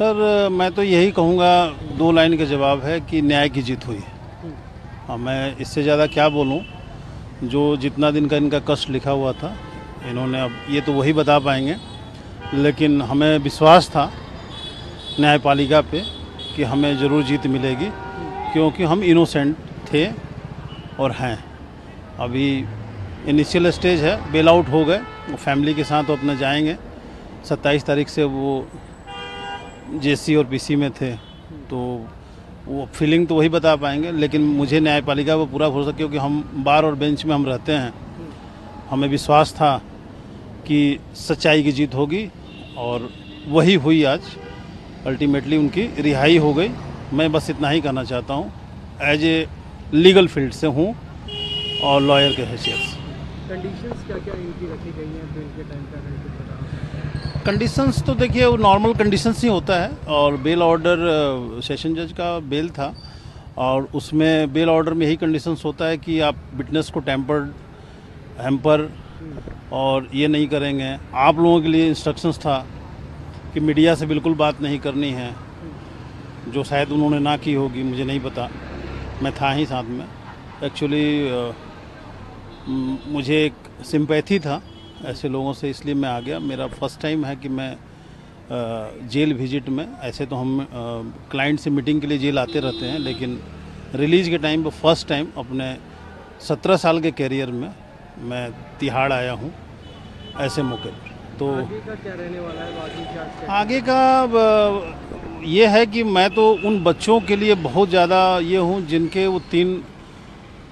Sir मैं तो यही कहूँगा, दो लाइन का जवाब है कि न्याय की जीत हुई है। और मैं इससे ज़्यादा क्या बोलूँ, जो जितना दिन का इनका कष्ट लिखा हुआ था इन्होंने, अब ये तो वही बता पाएंगे, लेकिन हमें विश्वास था न्यायपालिका पे कि हमें ज़रूर जीत मिलेगी, क्योंकि हम इनोसेंट थे और हैं। अभी इनिशियल स्टेज है, बेल आउट हो गए, वो फैमिली के साथ अपना जाएंगे। 27 तारीख से वो जेसी और पीसी में थे, तो वो फीलिंग तो वही बता पाएंगे, लेकिन मुझे न्यायपालिका पर पूरा भरोसा, क्योंकि हम बार और बेंच में हम रहते हैं। हमें विश्वास था कि सच्चाई की जीत होगी और वही हुई। आज अल्टीमेटली उनकी रिहाई हो गई। मैं बस इतना ही कहना चाहता हूँ, एज ए लीगल फील्ड से हूँ और लॉयर के हैसियत से। कंडीशंस क्या-क्या इनकी रखी गई हैं बेल के टाइम पर? कंडीशंस तो देखिए वो नॉर्मल कंडीशंस ही होता है, और बेल ऑर्डर सेशन जज का बेल था, और उसमें बेल ऑर्डर में यही कंडीशंस होता है कि आप विटनेस को हैम्पर और ये नहीं करेंगे। आप लोगों के लिए इंस्ट्रक्शंस था कि मीडिया से बिल्कुल बात नहीं करनी है, जो शायद उन्होंने ना की होगी, मुझे नहीं पता, मैं था ही साथ में। एक्चुअली मुझे एक सिंपैथी था ऐसे लोगों से, इसलिए मैं आ गया। मेरा फर्स्ट टाइम है कि मैं जेल विजिट में, ऐसे तो हम क्लाइंट से मीटिंग के लिए जेल आते रहते हैं, लेकिन रिलीज के टाइम पर फर्स्ट टाइम अपने 17 साल के कैरियर में मैं तिहाड़ आया हूँ ऐसे मौके पर। तो आगे का क्या रहने वाला है? आगे का ये है कि मैं तो उन बच्चों के लिए बहुत ज़्यादा ये हूँ जिनके वो 3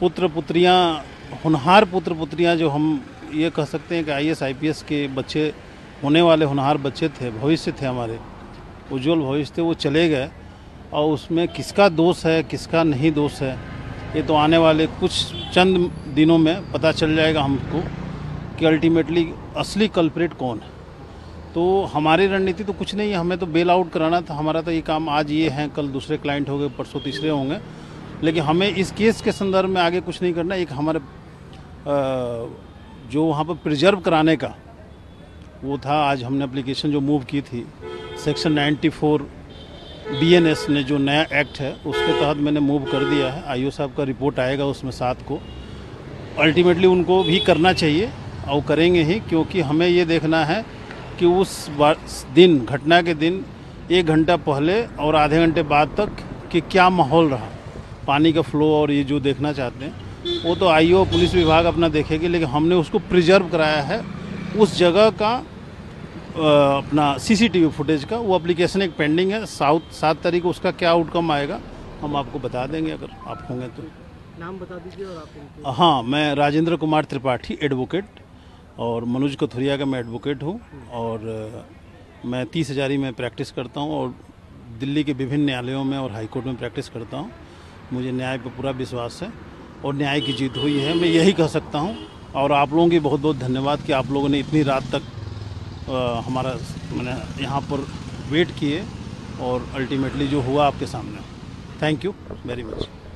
पुत्र पुत्रियाँ, होनहार पुत्र पुत्रियाँ, जो हम ये कह सकते हैं कि ISIPS के बच्चे होने वाले, होनहार बच्चे थे, भविष्य थे हमारे, उज्जवल भविष्य थे। वो चले गए, और उसमें किसका दोष है किसका नहीं दोष है ये तो आने वाले कुछ चंद दिनों में पता चल जाएगा हमको कि अल्टीमेटली असली कल्प्रेट कौन है। तो हमारी रणनीति तो कुछ नहीं है, हमें तो बेल आउट कराना था। हमारा तो ये काम, आज ये हैं, कल दूसरे क्लाइंट होंगे, परसों तीसरे होंगे, लेकिन हमें इस केस के संदर्भ में आगे कुछ नहीं करना। एक हमारे जो वहाँ पर प्रिजर्व कराने का वो था, आज हमने एप्लीकेशन जो मूव की थी, सेक्शन 94 BNS ने, जो नया एक्ट है, उसके तहत मैंने मूव कर दिया है। IO साहब का रिपोर्ट आएगा उसमें 7 को। अल्टीमेटली उनको भी करना चाहिए और करेंगे ही, क्योंकि हमें ये देखना है कि उस दिन, घटना के दिन 1 घंटा पहले और आधे घंटे बाद तक कि क्या माहौल रहा, पानी का फ्लो, और ये जो देखना चाहते हैं वो तो IO पुलिस विभाग अपना देखेगी, लेकिन हमने उसको प्रिजर्व कराया है। उस जगह का अपना CCTV फुटेज का वो एप्लीकेशन एक पेंडिंग है, 7 तारीख को उसका क्या आउटकम आएगा हम आपको बता देंगे, अगर आप होंगे तो। नाम बता दीजिए। और आप? हाँ, मैं राजेंद्र कुमार त्रिपाठी एडवोकेट, और मनोज कथुरिया का मैं एडवोकेट हूँ, और मैं 30,000 में प्रैक्टिस करता हूँ, और दिल्ली के विभिन्न न्यायालयों में और हाईकोर्ट में प्रैक्टिस करता हूँ। मुझे न्याय पर पूरा विश्वास है, और न्याय की जीत हुई है, मैं यही कह सकता हूँ। और आप लोगों की बहुत बहुत धन्यवाद कि आप लोगों ने इतनी रात तक हमारा, मैंने यहाँ पर वेट किए, और अल्टीमेटली जो हुआ आपके सामने। Thank you very much.